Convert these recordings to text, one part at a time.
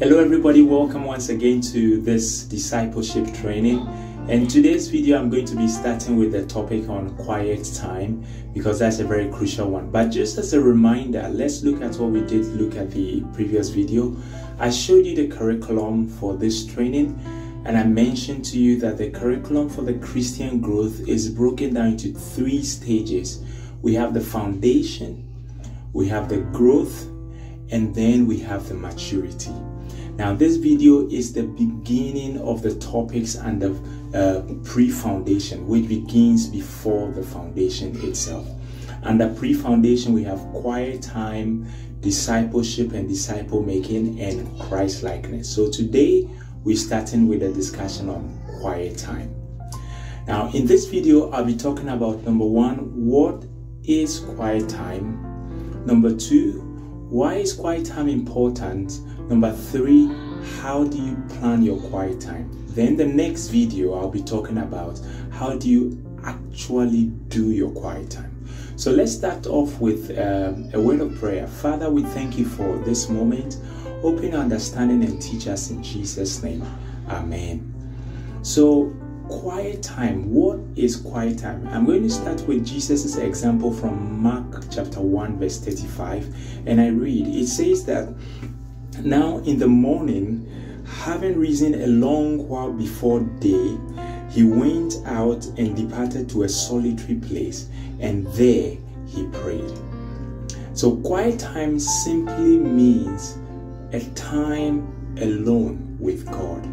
Hello everybody, welcome once again to this discipleship training. In today's video I'm going to be starting with a topic on quiet time because that's a very crucial one. But just as a reminder, let's look at what we did look at the previous video. I showed you the curriculum for this training and I mentioned to you that the curriculum for the Christian growth is broken down into three stages. We have the foundation, we have the growth, and then we have the maturity. Now, this video is the beginning of the topics and the pre-foundation, which begins before the foundation itself. Under pre-foundation, we have quiet time, discipleship and disciple making, and Christ-likeness. So today, we're starting with a discussion on quiet time. Now, in this video, I'll be talking about number one, what is quiet time? Number two, why is quiet time important? Number three, how do you plan your quiet time? Then the next video, I'll be talking about how do you actually do your quiet time. So let's start off with a word of prayer. Father, we thank you for this moment. Open understanding and teach us in Jesus' name. Amen. So quiet time, what is quiet time? I'm going to start with Jesus' example from Mark chapter 1 verse 35, and I read, it says that, now in the morning, having risen a long while before day, he went out and departed to a solitary place, and there he prayed. So quiet time simply means a time alone with God.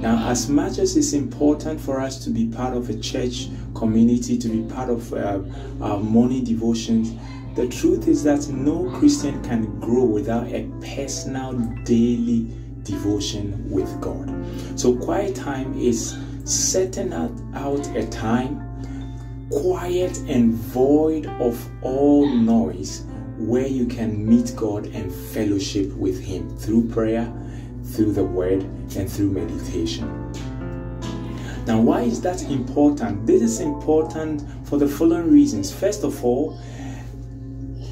Now, as much as it's important for us to be part of a church community, to be part of our morning devotions, the truth is that no Christian can grow without a personal daily devotion with God. So quiet time is setting out a time, quiet and void of all noise, where you can meet God and fellowship with Him through prayer, through the Word, and through meditation. Now, why is that important? This is important for the following reasons. First of all,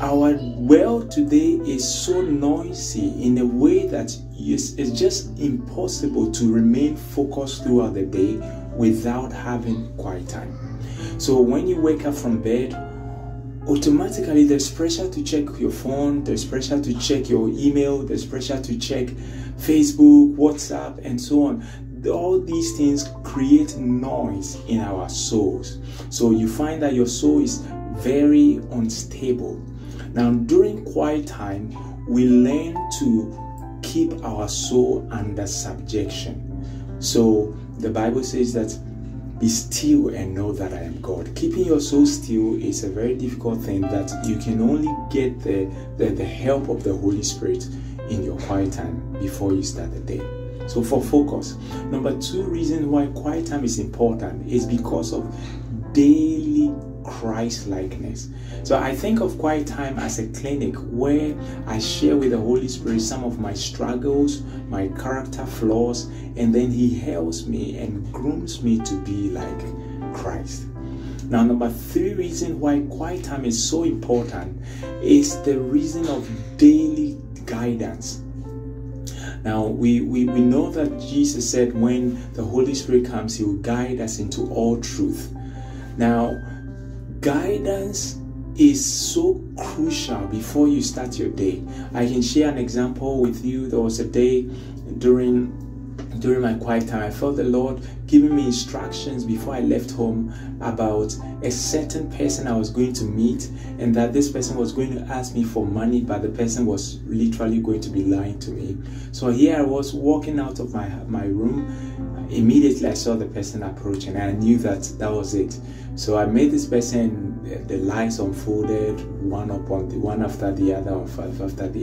our world today is so noisy in a way that it's just impossible to remain focused throughout the day without having quiet time. So when you wake up from bed, automatically there's pressure to check your phone, there's pressure to check your email, there's pressure to check Facebook, WhatsApp, and so on. All these things create noise in our souls. So you find that your soul is very unstable. Now, during quiet time, we learn to keep our soul under subjection. So the Bible says that, be still and know that I am God. Keeping your soul still is a very difficult thing that you can only get the help of the Holy Spirit in your quiet time before you start the day. So for focus. Number two reason why quiet time is important is because of daily Christ-likeness. So I think of quiet time as a clinic where I share with the Holy Spirit some of my struggles, my character flaws, and then He helps me and grooms me to be like Christ. Now, number three reason why quiet time is so important is the reason of daily guidance. Now, we know that Jesus said when the Holy Spirit comes, He will guide us into all truth. Now, guidance is so crucial before you start your day. I can share an example with you. There was a day during my quiet time, I felt the Lord giving me instructions before I left home about a certain person I was going to meet, and that this person was going to ask me for money, but the person was literally going to be lying to me. So here I was walking out of my room. Immediately I saw the person approach and I knew that was it. So I met this person, the lies unfolded one after the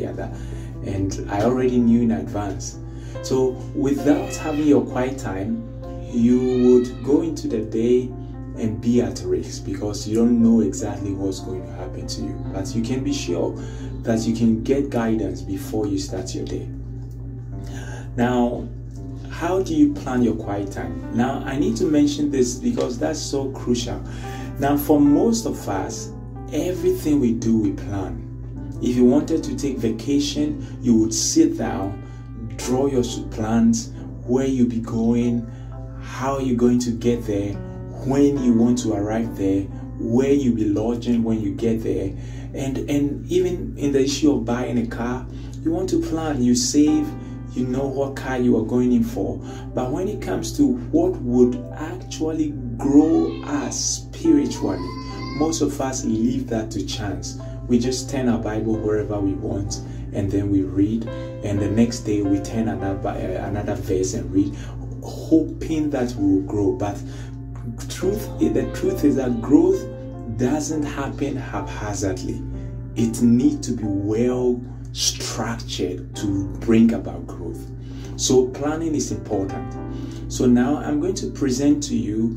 other, and I already knew in advance. So without having your quiet time, you would go into the day and be at risk because you don't know exactly what's going to happen to you. But you can be sure that you can get guidance before you start your day. Now, how do you plan your quiet time? Now, I need to mention this because that's so crucial. Now, for most of us, everything we do, we plan. If you wanted to take vacation, you would sit down, draw your plans, where you'll be going, how you're going to get there, when you want to arrive there, where you'll be lodging when you get there. And even in the issue of buying a car, you want to plan, you save, you know what car you are going in for. But when it comes to what would actually grow us spiritually, most of us leave that to chance. We just turn our Bible wherever we want, and then we read, and the next day we turn another verse and read, hoping that we will grow. But the truth is that growth doesn't happen haphazardly. It needs to be well structured to bring about growth. So planning is important. So now I'm going to present to you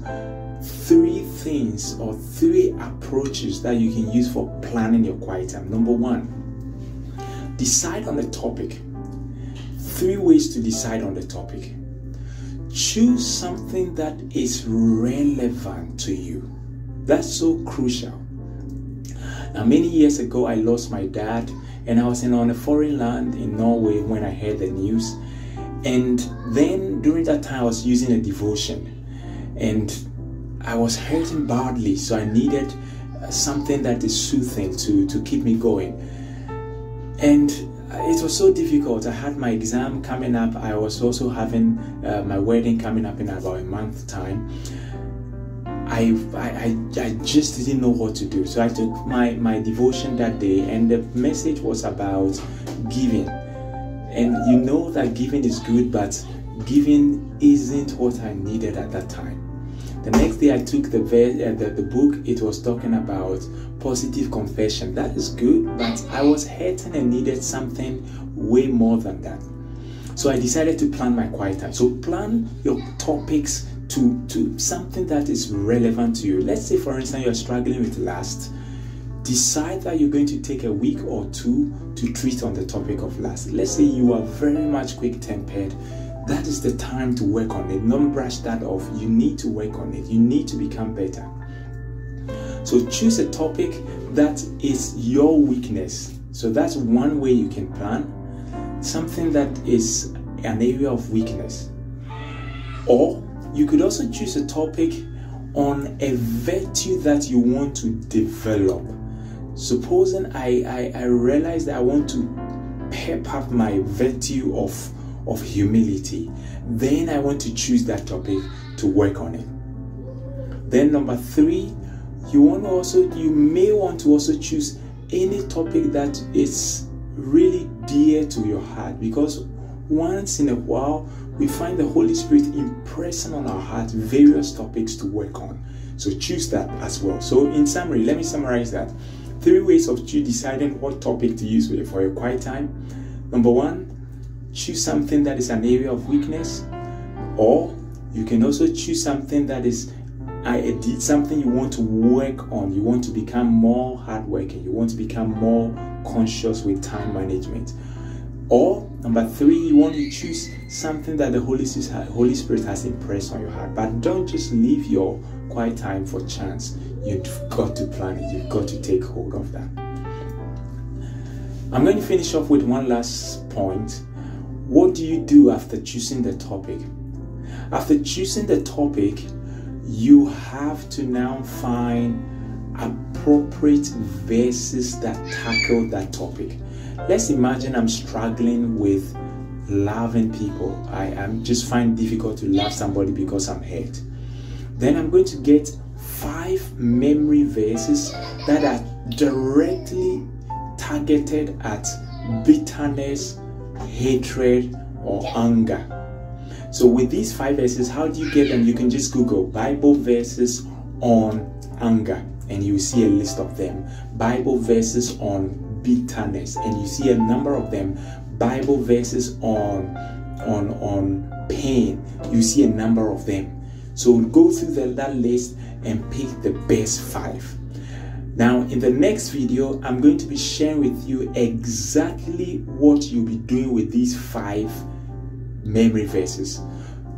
three things or three approaches that you can use for planning your quiet time. Number one, decide on the topic. Three ways to decide on the topic. Choose something that is relevant to you. That's so crucial. Now, many years ago, I lost my dad, and I was on a foreign land in Norway when I heard the news. And then during that time, I was using a devotion, and I was hurting badly, so I needed something that is soothing to keep me going. And it was so difficult. I had my exam coming up. I was also having my wedding coming up in about a month's time. I just didn't know what to do. So I took my devotion that day, and the message was about giving. And you know that giving is good, but giving isn't what I needed at that time. The next day I took the book. It was talking about positive confession. That is good, but I was hurting and needed something way more than that. So I decided to plan my quiet time. So plan your topics to something that is relevant to you. Let's say, for instance, you're struggling with lust. Decide that you're going to take a week or two to treat on the topic of lust. Let's say you are very much quick-tempered. That is the time to work on it. Don't brush that off. You need to work on it. You need to become better. So choose a topic that is your weakness. So that's one way you can plan. Something that is an area of weakness. Or you could also choose a topic on a virtue that you want to develop. Supposing I realize that I want to pep up my virtue of humility, then I want to choose that topic to work on it. Then number three, you may want to also choose any topic that is really dear to your heart, because once in a while we find the Holy Spirit impressing on our heart various topics to work on. So choose that as well. So in summary, let me summarize that. Three ways of deciding what topic to use for your quiet time. Number one, choose something that is an area of weakness, or you can also choose something that is something you want to work on. You want to become more hardworking. You want to become more conscious with time management. Or number three, you want to choose something that the Holy Spirit has impressed on your heart. But don't just leave your quiet time for chance. You've got to plan it. You've got to take hold of that. I'm going to finish off with one last point. What do you do after choosing the topic? After choosing the topic, you have to now find appropriate verses that tackle that topic. Let's imagine I'm struggling with loving people. I just find it difficult to love somebody because I'm hurt. Then I'm going to get 5 memory verses that are directly targeted at bitterness, hatred, or anger. So with these 5 verses, how do you get them? You can just Google Bible verses on anger, and you see a list of them. Bible verses on bitterness, and you see a number of them. Bible verses on pain, you see a number of them. So go through that list and pick the best 5. Now, in the next video, I'm going to be sharing with you exactly what you'll be doing with these 5 memory verses.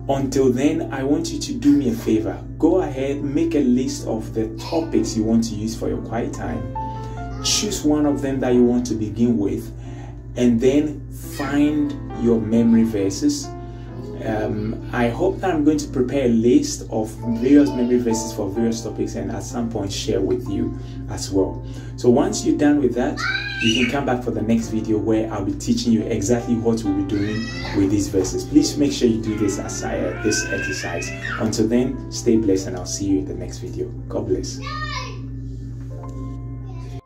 Until then, I want you to do me a favor. Go ahead, make a list of the topics you want to use for your quiet time. Choose one of them that you want to begin with, and then find your memory verses. I hope that I'm going to prepare a list of various memory verses for various topics and at some point share with you as well. So once you're done with that, you can come back for the next video where I'll be teaching you exactly what we'll be doing with these verses. Please make sure you do this exercise. Until then, stay blessed and I'll see you in the next video. God bless.